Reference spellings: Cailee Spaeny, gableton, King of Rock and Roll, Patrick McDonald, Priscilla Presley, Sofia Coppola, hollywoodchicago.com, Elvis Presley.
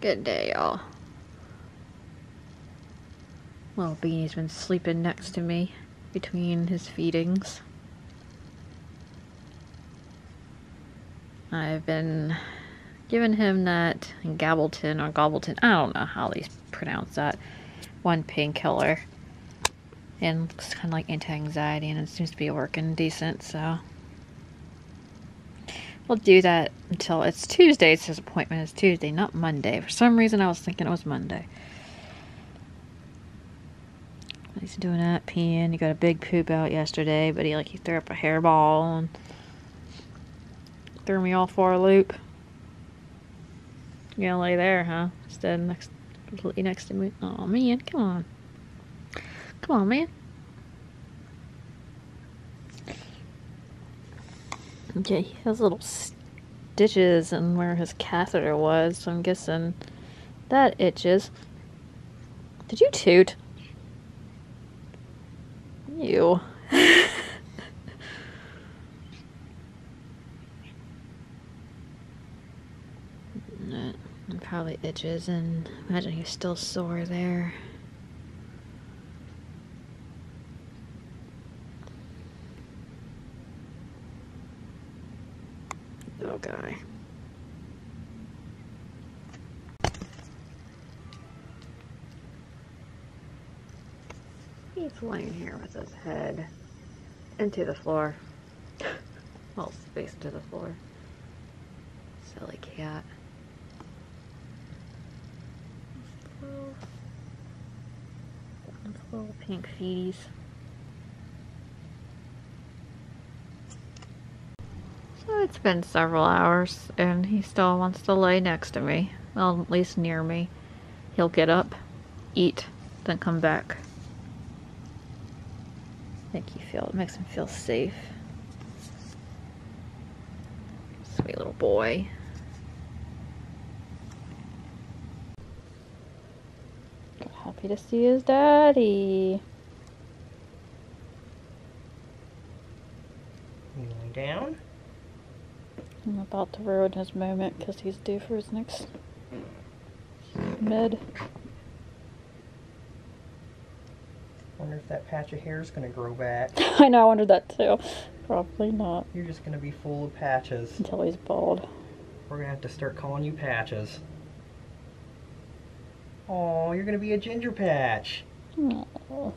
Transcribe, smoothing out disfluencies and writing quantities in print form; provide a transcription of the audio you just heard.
Good day, y'all. Little Beanie's been sleeping next to me between his feedings. I've been giving him that gableton or gobleton, I don't know how they pronounce that, one painkiller. And it's kind of like anti-anxiety, and it seems to be working decent, so we'll do that until it's Tuesday. It's his appointment is Tuesday, not Monday. For some reason, I was thinking it was Monday. He's doing that, peeing. He got a big poop out yesterday, but he threw up a hairball and threw me all for a loop. You're gonna lay there, huh? Instead, completely next to me. Oh man, come on. Come on, man. Okay, he has little stitches in where his catheter was, so I'm guessing that itches. Did you toot? Ew. It probably itches, and I imagine he's still sore there. Little guy. He's laying here with his head into the floor. Well, spaced to the floor. Silly cat. Little pink feeties. It's been several hours and he still wants to lay next to me. Well, at least near me. He'll get up, eat, then come back. I think it makes him feel safe. Sweet little boy. Happy to see his daddy. Kneeling down. I'm about to ruin his moment because he's due for his next med. Wonder if that patch of hair is going to grow back. I know, I wondered that too. Probably not. You're just going to be full of patches. Until he's bald. We're going to have to start calling you Patches. Oh, you're going to be a ginger patch. Aww.